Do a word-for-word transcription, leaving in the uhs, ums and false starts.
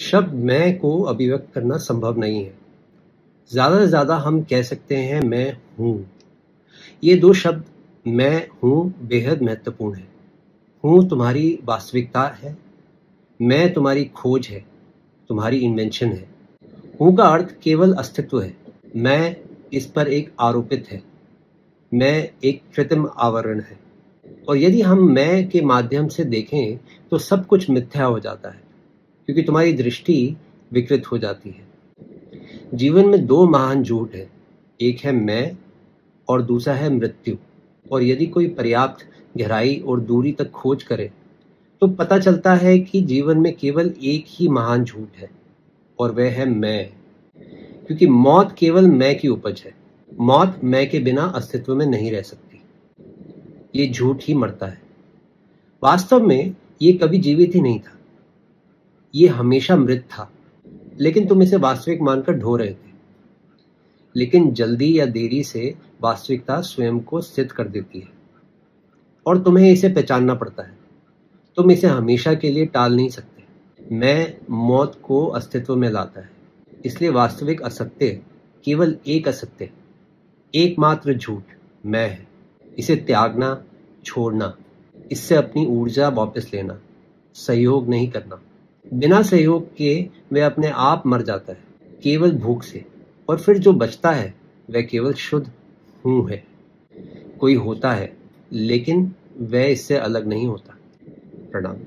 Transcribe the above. शब्द मैं को अभिव्यक्त करना संभव नहीं है। ज़्यादा से ज़्यादा हम कह सकते हैं मैं हूँ। ये दो शब्द मैं हूँ बेहद महत्वपूर्ण है। हूँ तुम्हारी वास्तविकता है, मैं तुम्हारी खोज है, तुम्हारी इन्वेंशन है। हूँ का अर्थ केवल अस्तित्व है, मैं इस पर एक आरोपित है, मैं एक कृत्रिम आवरण है। और यदि हम मैं के माध्यम से देखें तो सब कुछ मिथ्या हो जाता है, क्योंकि तुम्हारी दृष्टि विकृत हो जाती है। जीवन में दो महान झूठ है, एक है मैं और दूसरा है मृत्यु। और यदि कोई पर्याप्त गहराई और दूरी तक खोज करे तो पता चलता है कि जीवन में केवल एक ही महान झूठ है और वह है मैं, क्योंकि मौत केवल मैं की उपज है। मौत मैं के बिना अस्तित्व में नहीं रह सकती, ये झूठ ही मरता है। वास्तव में ये कभी जीवित ही नहीं था, ये हमेशा मृत था, लेकिन तुम इसे वास्तविक मानकर ढो रहे थे। लेकिन जल्दी या देरी से वास्तविकता स्वयं को स्थित कर देती है और तुम्हें इसे पहचानना पड़ता है। तुम इसे हमेशा के लिए टाल नहीं सकते। मैं मौत को अस्तित्व में लाता है, इसलिए वास्तविक असत्य केवल एक असत्य, एकमात्र झूठ मैं है। इसे त्यागना, छोड़ना, इससे अपनी ऊर्जा वापस लेना, सहयोग नहीं करना। बिना सहयोग के वह अपने आप मर जाता है, केवल भूख से। और फिर जो बचता है वह केवल शुद्ध हूँ है। कोई होता है, लेकिन वह इससे अलग नहीं होता। प्रणाम।